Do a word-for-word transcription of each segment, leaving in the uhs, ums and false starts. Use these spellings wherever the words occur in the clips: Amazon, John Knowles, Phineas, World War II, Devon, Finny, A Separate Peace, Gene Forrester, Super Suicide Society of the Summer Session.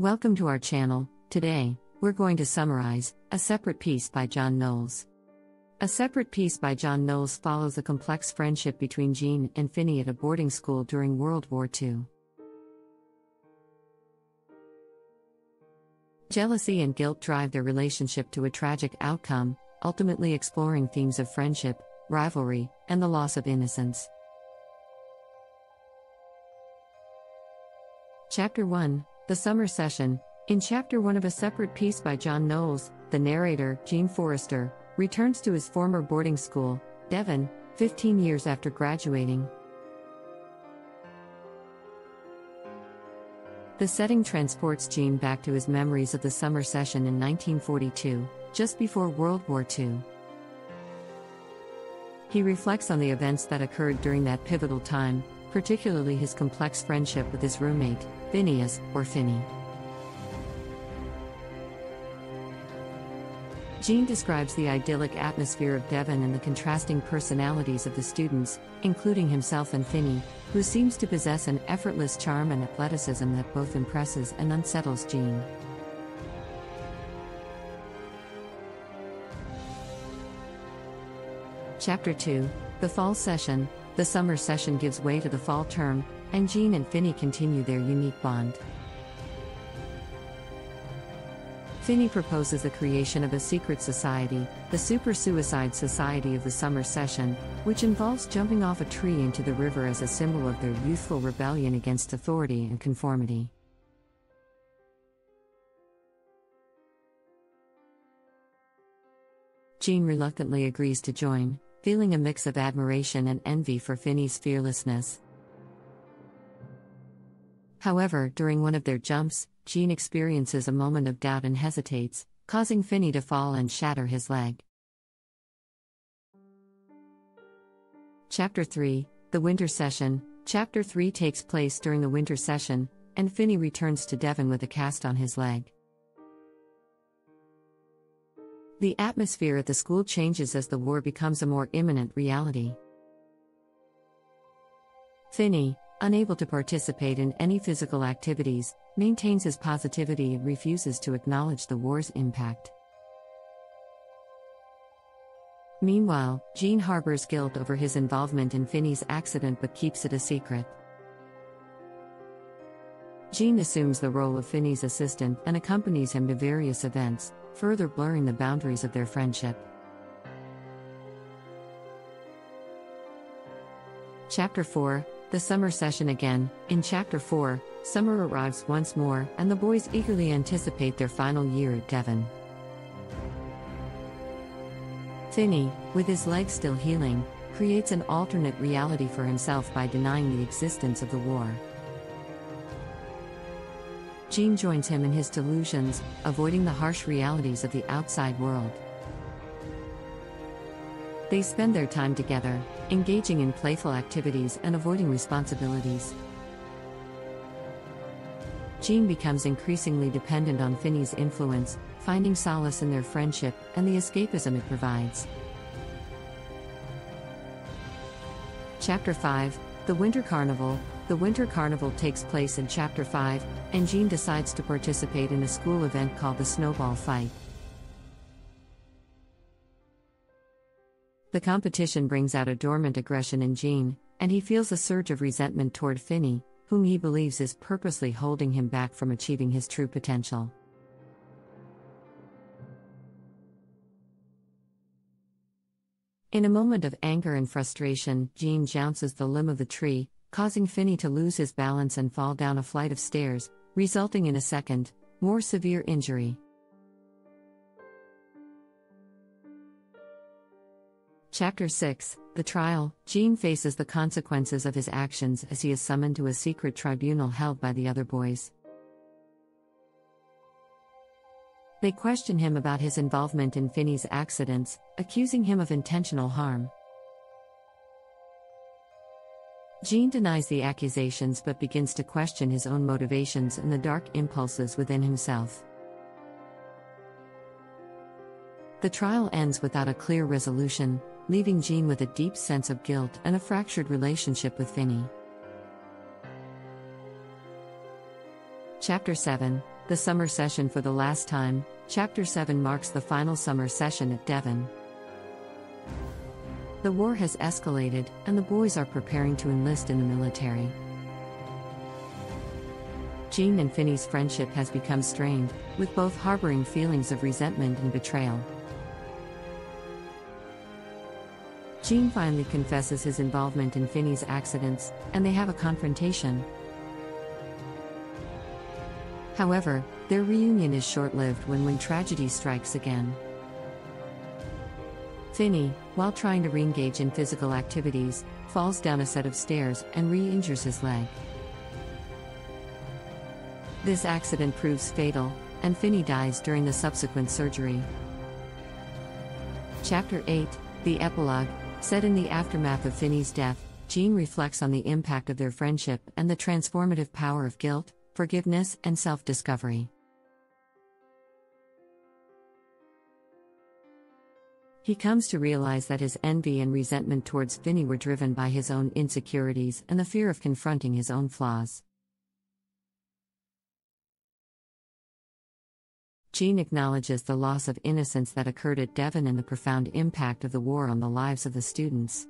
Welcome to our channel. Today, we're going to summarize A Separate Peace by John Knowles. A Separate Peace by John Knowles follows a complex friendship between Gene and Phineas at a boarding school during World War Two. Jealousy and guilt drive their relationship to a tragic outcome, ultimately exploring themes of friendship, rivalry, and the loss of innocence. Chapter one, The Summer Session. In Chapter one of A Separate Peace by John Knowles, the narrator, Gene Forrester, returns to his former boarding school, Devon, fifteen years after graduating. The setting transports Gene back to his memories of the summer session in nineteen forty-two, just before World War Two. He reflects on the events that occurred during that pivotal time, particularly his complex friendship with his roommate, Phineas, or Finny. Gene describes the idyllic atmosphere of Devon and the contrasting personalities of the students, including himself and Finny, who seems to possess an effortless charm and athleticism that both impresses and unsettles Gene. Chapter two, The Fall Session. The summer session gives way to the fall term, and Gene and Finny continue their unique bond. Finny proposes the creation of a secret society, the Super Suicide Society of the Summer Session, which involves jumping off a tree into the river as a symbol of their youthful rebellion against authority and conformity. Gene reluctantly agrees to join, feeling a mix of admiration and envy for Finny's fearlessness. However, during one of their jumps, Gene experiences a moment of doubt and hesitates, causing Finny to fall and shatter his leg. Chapter three, The Winter Session. Chapter three takes place during the winter session, and Finny returns to Devon with a cast on his leg. The atmosphere at the school changes as the war becomes a more imminent reality. Finny, unable to participate in any physical activities, maintains his positivity and refuses to acknowledge the war's impact. Meanwhile, Gene harbors guilt over his involvement in Finny's accident but keeps it a secret. Gene assumes the role of Finny's assistant and accompanies him to various events, further blurring the boundaries of their friendship. Chapter four, The Summer Session again. In Chapter four, summer arrives once more, and the boys eagerly anticipate their final year at Devon. Finny, with his leg still healing, creates an alternate reality for himself by denying the existence of the war. Gene joins him in his delusions, avoiding the harsh realities of the outside world. They spend their time together, engaging in playful activities and avoiding responsibilities. Gene becomes increasingly dependent on Finny's influence, finding solace in their friendship and the escapism it provides. Chapter five, The Winter Carnival. The Winter Carnival takes place in Chapter five, and Gene decides to participate in a school event called the Snowball Fight. The competition brings out a dormant aggression in Gene, and he feels a surge of resentment toward Finny, whom he believes is purposely holding him back from achieving his true potential. In a moment of anger and frustration, Gene jounces the limb of the tree, causing Finny to lose his balance and fall down a flight of stairs, resulting in a second, more severe injury. Chapter six, The Trial. Gene faces the consequences of his actions as he is summoned to a secret tribunal held by the other boys. They question him about his involvement in Finny's accidents, accusing him of intentional harm. Gene denies the accusations but begins to question his own motivations and the dark impulses within himself. The trial ends without a clear resolution, leaving Gene with a deep sense of guilt and a fractured relationship with Finny. Chapter seven, The summer session for the last time, Chapter seven marks the final summer session at Devon. The war has escalated, and the boys are preparing to enlist in the military. Gene and Phineas' friendship has become strained, with both harboring feelings of resentment and betrayal. Gene finally confesses his involvement in Phineas' accidents, and they have a confrontation. However, their reunion is short-lived when when tragedy strikes again. Finny, while trying to re-engage in physical activities, falls down a set of stairs and re-injures his leg. This accident proves fatal, and Finny dies during the subsequent surgery. Chapter eight, the epilogue, set in the aftermath of Finny's death, Gene reflects on the impact of their friendship and the transformative power of guilt, forgiveness, and self-discovery. He comes to realize that his envy and resentment towards Finny were driven by his own insecurities and the fear of confronting his own flaws. Gene acknowledges the loss of innocence that occurred at Devon and the profound impact of the war on the lives of the students.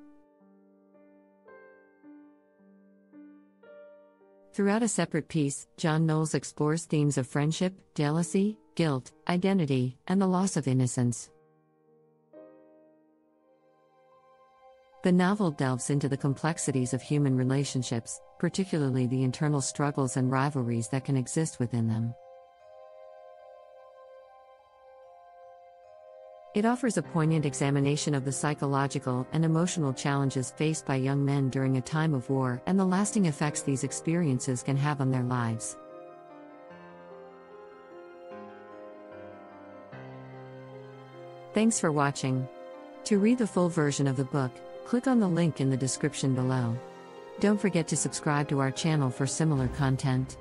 Throughout A Separate Peace, John Knowles explores themes of friendship, jealousy, guilt, identity, and the loss of innocence. The novel delves into the complexities of human relationships, particularly the internal struggles and rivalries that can exist within them. It offers a poignant examination of the psychological and emotional challenges faced by young men during a time of war and the lasting effects these experiences can have on their lives. Thanks for watching. To read the full version of the book, click on the link in the description below. Don't forget to subscribe to our channel for similar content.